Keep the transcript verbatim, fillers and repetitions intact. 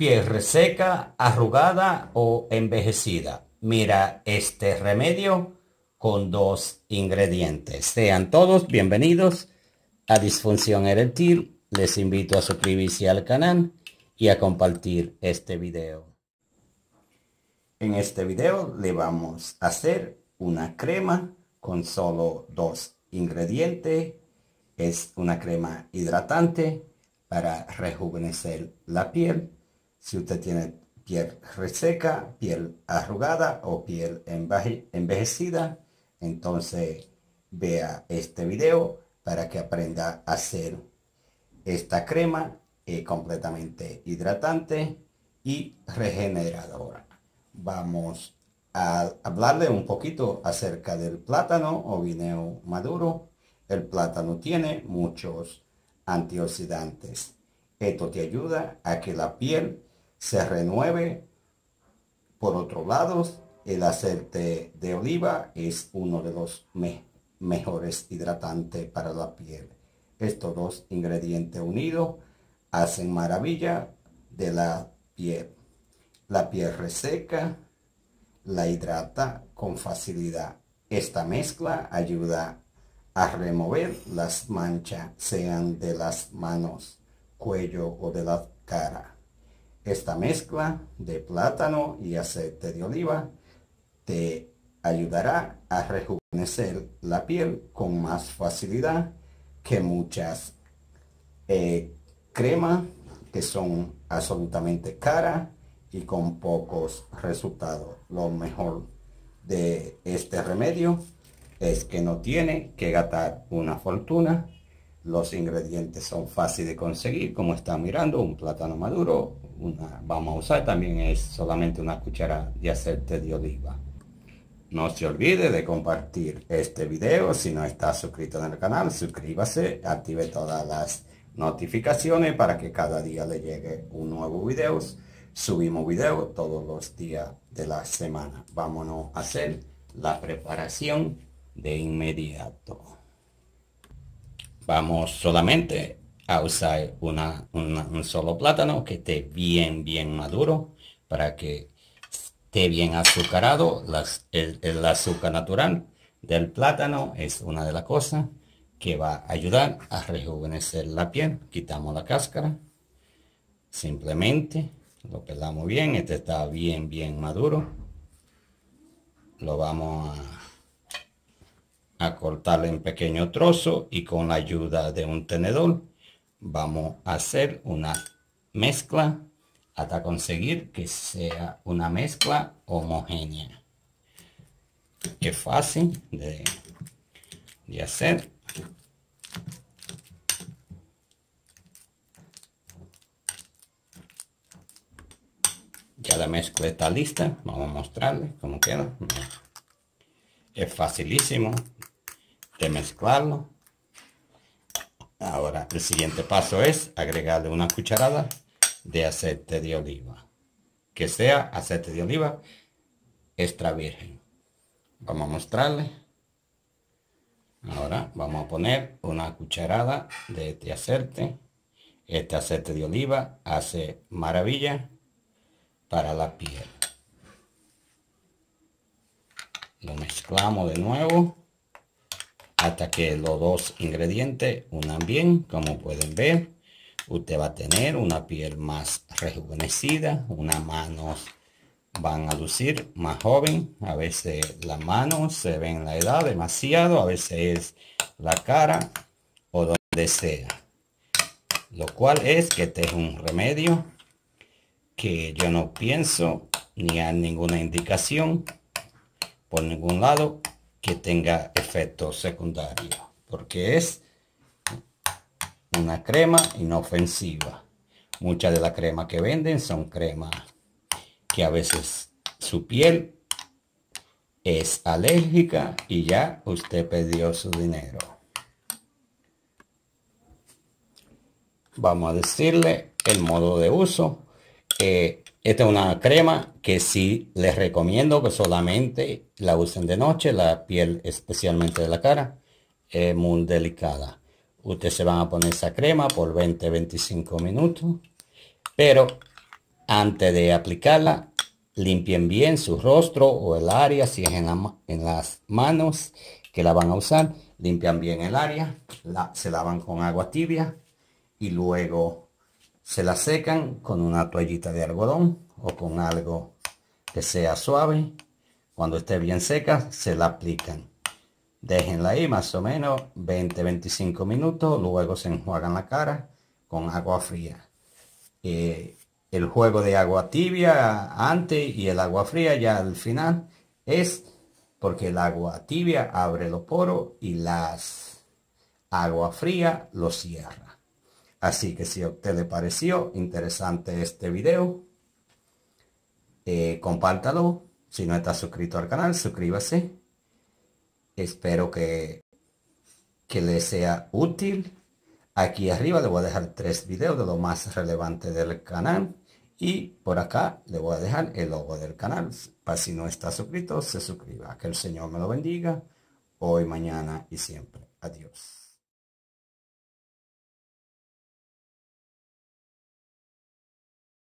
piel reseca, arrugada o envejecida. Mira este remedio con dos ingredientes. Sean todos bienvenidos a Disfunción Eréctil. Les invito a suscribirse al canal y a compartir este video. En este video le vamos a hacer una crema con solo dos ingredientes. Es una crema hidratante para rejuvenecer la piel. Si usted tiene piel reseca, piel arrugada o piel enveje envejecida, entonces vea este video para que aprenda a hacer esta crema eh, completamente hidratante y regeneradora. Vamos a hablarle un poquito acerca del plátano o guineo maduro. El plátano tiene muchos antioxidantes. Esto te ayuda a que la piel se renueve. Por otro lado, el aceite de oliva es uno de los me mejores hidratantes para la piel. Estos dos ingredientes unidos hacen maravilla de la piel. La piel reseca la hidrata con facilidad. Esta mezcla ayuda a remover las manchas, sean de las manos, cuello o de la cara. Esta mezcla de plátano y aceite de oliva te ayudará a rejuvenecer la piel con más facilidad que muchas eh, cremas que son absolutamente caras y con pocos resultados. Lo mejor de este remedio es que no tiene que gastar una fortuna. Los ingredientes son fáciles de conseguir, como están mirando, un plátano maduro. Una, vamos a usar también es solamente una cuchara de aceite de oliva. No se olvide de compartir este video. Si no está suscrito en el canal, suscríbase, active todas las notificaciones para que cada día le llegue un nuevo video. Subimos video todos los días de la semana. Vámonos a hacer la preparación de inmediato. Vamos solamente a usar una, una, un solo plátano que esté bien bien maduro para que esté bien azucarado. Las, el, el azúcar natural del plátano es una de las cosas que va a ayudar a rejuvenecer la piel. Quitamos la cáscara, simplemente lo pelamos bien. Este está bien bien maduro. Lo vamos a, a cortar en pequeño trozo y con la ayuda de un tenedor vamos a hacer una mezcla hasta conseguir que sea una mezcla homogénea. Es fácil de, de hacer. Ya la mezcla está lista. Vamos a mostrarles cómo queda. Es facilísimo de mezclarlo. Ahora el siguiente paso es agregarle una cucharada de aceite de oliva, que sea aceite de oliva extra virgen. Vamos a mostrarle. Ahora vamos a poner una cucharada de este aceite. Este aceite de oliva hace maravilla para la piel. Lo mezclamos de nuevo hasta que los dos ingredientes unan bien. Como pueden ver, usted va a tener una piel más rejuvenecida. Unas manos van a lucir más joven. A veces las manos se ven la edad demasiado, a veces la cara o donde sea, lo cual es que este es un remedio que yo no pienso ni hay ninguna indicación por ningún lado que tenga efectos secundarios, porque es una crema inofensiva. Muchas de las cremas que venden son cremas que a veces su piel es alérgica y ya usted perdió su dinero. Vamos a decirle el modo de uso. Eh, esta es una crema que sí les recomiendo que solamente la usen de noche. La piel, especialmente de la cara, es muy delicada. Ustedes se van a poner esa crema por veinte a veinticinco minutos, pero Antes de aplicarla, limpien bien su rostro o el área, si es en, la, en las manos que la van a usar, limpian bien el área, la, se lavan con agua tibia y luego se la secan con una toallita de algodón o con algo que sea suave. Cuando esté bien seca, se la aplican. Déjenla ahí más o menos veinte a veinticinco minutos, luego se enjuagan la cara con agua fría. Eh, el juego de agua tibia antes y el agua fría ya al final es porque el agua tibia abre los poros y las agua fría los cierra. Así que si a usted le pareció interesante este video, eh, compártalo. Si no está suscrito al canal, suscríbase. Espero que, que les sea útil. Aquí arriba le voy a dejar tres videos de lo más relevante del canal. Y por acá le voy a dejar el logo del canal. Para si no está suscrito, se suscriba. Que el Señor me lo bendiga hoy, mañana y siempre. Adiós.